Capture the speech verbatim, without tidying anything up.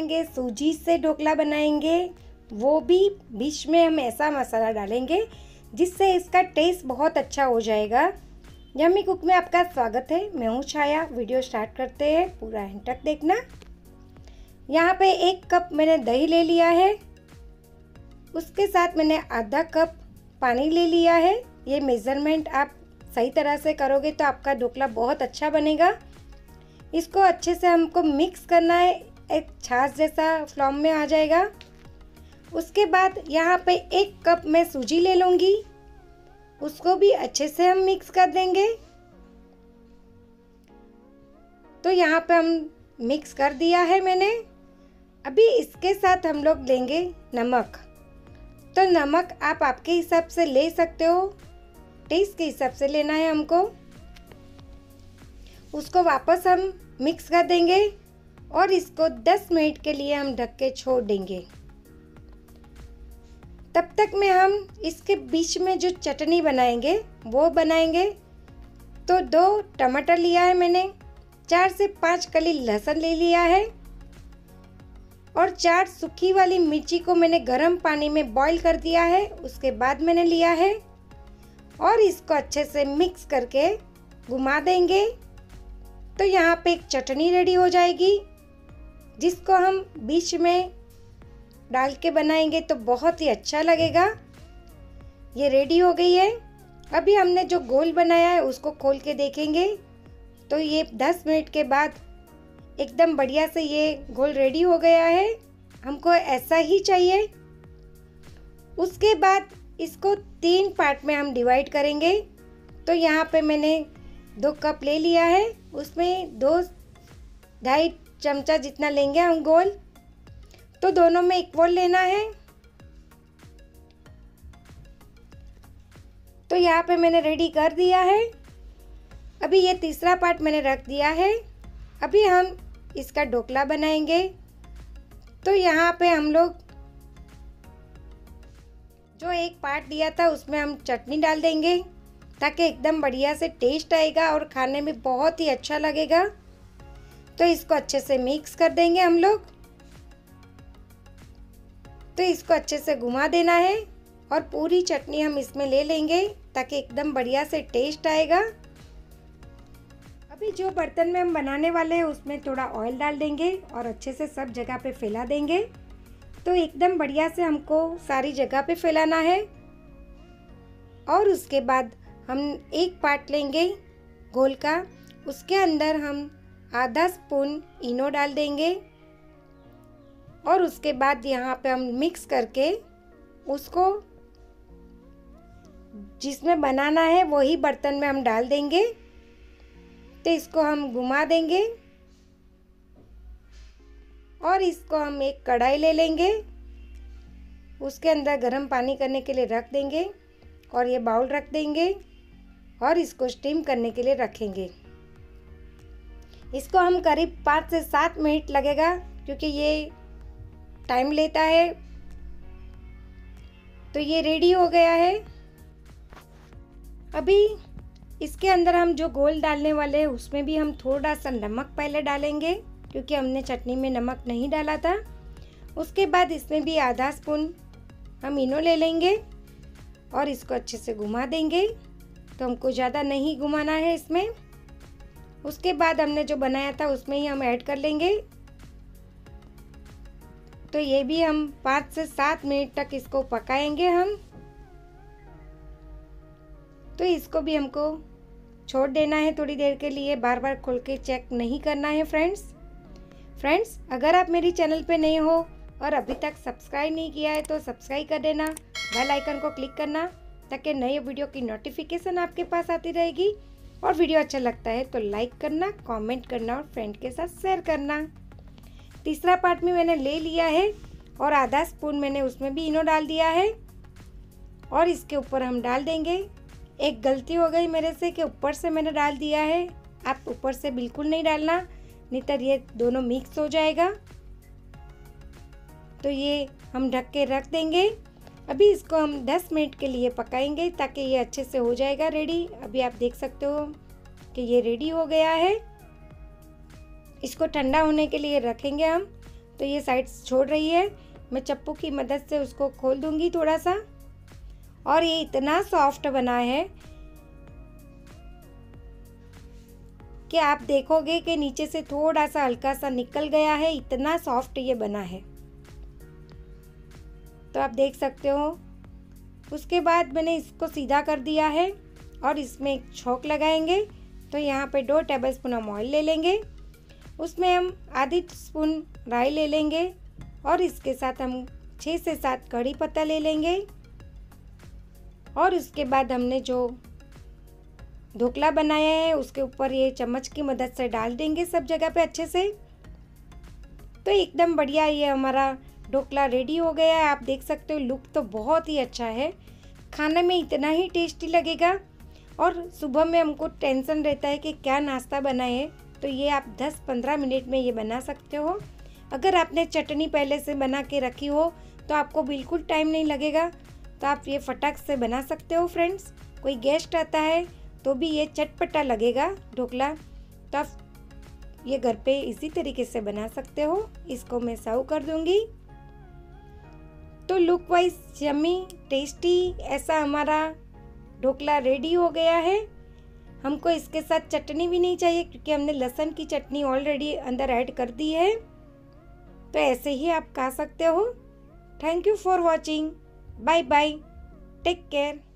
बनाएंगे, सूजी से ढोकला बनाएंगे, वो भी बीच में हम ऐसा मसाला डालेंगे जिससे इसका टेस्ट बहुत अच्छा हो जाएगा। यम्मी कुक में आपका स्वागत है, मैं हूँ छाया। वीडियो स्टार्ट करते हैं, पूरा एंड तक देखना। यहाँ पे एक कप मैंने दही ले लिया है, उसके साथ मैंने आधा कप पानी ले लिया है। ये मेज़रमेंट आप सही तरह से करोगे तो आपका ढोकला बहुत अच्छा बनेगा। इसको अच्छे से हमको मिक्स करना है, एक छाछ जैसा फॉर्म में आ जाएगा। उसके बाद यहाँ पे एक कप मैं सूजी ले लूँगी, उसको भी अच्छे से हम मिक्स कर देंगे। तो यहाँ पे हम मिक्स कर दिया है मैंने। अभी इसके साथ हम लोग लेंगे नमक, तो नमक आप आपके हिसाब से ले सकते हो, टेस्ट के हिसाब से लेना है हमको। उसको वापस हम मिक्स कर देंगे और इसको दस मिनट के लिए हम ढक के छोड़ देंगे। तब तक में हम इसके बीच में जो चटनी बनाएंगे वो बनाएंगे। तो दो टमाटर लिया है मैंने, चार से पाँच कली लहसुन ले लिया है और चार सूखी वाली मिर्ची को मैंने गरम पानी में बॉईल कर दिया है, उसके बाद मैंने लिया है। और इसको अच्छे से मिक्स करके घुमा देंगे तो यहाँ पे एक चटनी रेडी हो जाएगी, जिसको हम बीच में डाल के बनाएंगे तो बहुत ही अच्छा लगेगा। ये रेडी हो गई है। अभी हमने जो गोल बनाया है उसको खोल के देखेंगे तो ये दस मिनट के बाद एकदम बढ़िया से ये गोल रेडी हो गया है। हमको ऐसा ही चाहिए। उसके बाद इसको तीन पार्ट में हम डिवाइड करेंगे। तो यहाँ पे मैंने दो कप ले लिया है, उसमें दो ढाई चमचा जितना लेंगे हम गोल, तो दोनों में इक्वल लेना है। तो यहाँ पे मैंने रेडी कर दिया है। अभी ये तीसरा पार्ट मैंने रख दिया है। अभी हम इसका ढोकला बनाएंगे। तो यहाँ पे हम लोग जो एक पार्ट दिया था उसमें हम चटनी डाल देंगे ताकि एकदम बढ़िया से टेस्ट आएगा और खाने में बहुत ही अच्छा लगेगा। तो इसको अच्छे से मिक्स कर देंगे हम लोग। तो इसको अच्छे से घुमा देना है और पूरी चटनी हम इसमें ले लेंगे ताकि एकदम बढ़िया से टेस्ट आएगा। अभी जो बर्तन में हम बनाने वाले हैं उसमें थोड़ा ऑयल डाल देंगे और अच्छे से सब जगह पे फैला देंगे। तो एकदम बढ़िया से हमको सारी जगह पे फैलाना है। और उसके बाद हम एक पार्ट लेंगे गोल का, उसके अंदर हम आधा स्पून इनो डाल देंगे और उसके बाद यहाँ पे हम मिक्स करके उसको जिसमें बनाना है वही बर्तन में हम डाल देंगे। तो इसको हम घुमा देंगे और इसको हम एक कढ़ाई ले लेंगे, उसके अंदर गर्म पानी करने के लिए रख देंगे और ये बाउल रख देंगे और इसको स्टीम करने के लिए रखेंगे। इसको हम करीब पाँच से सात मिनट लगेगा क्योंकि ये टाइम लेता है। तो ये रेडी हो गया है। अभी इसके अंदर हम जो गोल डालने वाले हैं उसमें भी हम थोड़ा सा नमक पहले डालेंगे क्योंकि हमने चटनी में नमक नहीं डाला था। उसके बाद इसमें भी आधा स्पून हम इनो ले लेंगे और इसको अच्छे से घुमा देंगे। तो हमको ज़्यादा नहीं घुमाना है इसमें। उसके बाद हमने जो बनाया था उसमें ही हम ऐड कर लेंगे। तो ये भी हम पाँच से सात मिनट तक इसको पकाएंगे हम। तो इसको भी हमको छोड़ देना है थोड़ी देर के लिए, बार बार खोल के चेक नहीं करना है। फ्रेंड्स फ्रेंड्स अगर आप मेरी चैनल पे नए हो और अभी तक सब्सक्राइब नहीं किया है तो सब्सक्राइब कर देना, बेल आइकन को क्लिक करना ताकि नए वीडियो की नोटिफिकेशन आपके पास आती रहेगी। और वीडियो अच्छा लगता है तो लाइक करना, कॉमेंट करना और फ्रेंड के साथ शेयर करना। तीसरा पार्ट में मैंने ले लिया है और आधा स्पून मैंने उसमें भी इनो डाल दिया है और इसके ऊपर हम डाल देंगे। एक गलती हो गई मेरे से कि ऊपर से मैंने डाल दिया है, आप ऊपर से बिल्कुल नहीं डालना, नहीं तो ये दोनों मिक्स हो जाएगा। तो ये हम ढक के रख देंगे। अभी इसको हम दस मिनट के लिए पकाएंगे ताकि ये अच्छे से हो जाएगा रेडी। अभी आप देख सकते हो कि ये रेडी हो गया है। इसको ठंडा होने के लिए रखेंगे हम। तो ये साइड्स छोड़ रही है। मैं चप्पू की मदद से उसको खोल दूंगी थोड़ा सा। और ये इतना सॉफ्ट बना है कि आप देखोगे कि नीचे से थोड़ा सा हल्का सा निकल गया है, इतना सॉफ्ट ये बना है। तो आप देख सकते हो। उसके बाद मैंने इसको सीधा कर दिया है और इसमें एक छौंक लगाएंगे। तो यहाँ पे दो टेबल स्पून हम ऑयल ले लेंगे, उसमें हम आधी स्पून राई ले लेंगे और इसके साथ हम छः से सात कड़ी पत्ता ले लेंगे। और उसके बाद हमने जो ढोकला बनाया है उसके ऊपर ये चम्मच की मदद से डाल देंगे सब जगह पे अच्छे से। तो एकदम बढ़िया ये हमारा ढोकला रेडी हो गया है। आप देख सकते हो लुक तो बहुत ही अच्छा है, खाने में इतना ही टेस्टी लगेगा। और सुबह में हमको टेंशन रहता है कि क्या नाश्ता बनाए, तो ये आप दस पंद्रह मिनट में ये बना सकते हो। अगर आपने चटनी पहले से बना के रखी हो तो आपको बिल्कुल टाइम नहीं लगेगा, तो आप ये फटाक से बना सकते हो फ्रेंड्स। कोई गेस्ट आता है तो भी ये चटपटा लगेगा ढोकला। तो आप ये घर पे इसी तरीके से बना सकते हो। इसको मैं सर्व कर दूँगी। तो लुक वाइज यम्मी टेस्टी ऐसा हमारा ढोकला रेडी हो गया है। हमको इसके साथ चटनी भी नहीं चाहिए क्योंकि हमने लहसुन की चटनी ऑलरेडी अंदर ऐड कर दी है। तो ऐसे ही आप खा सकते हो। Thank you for watching. Bye bye, take care.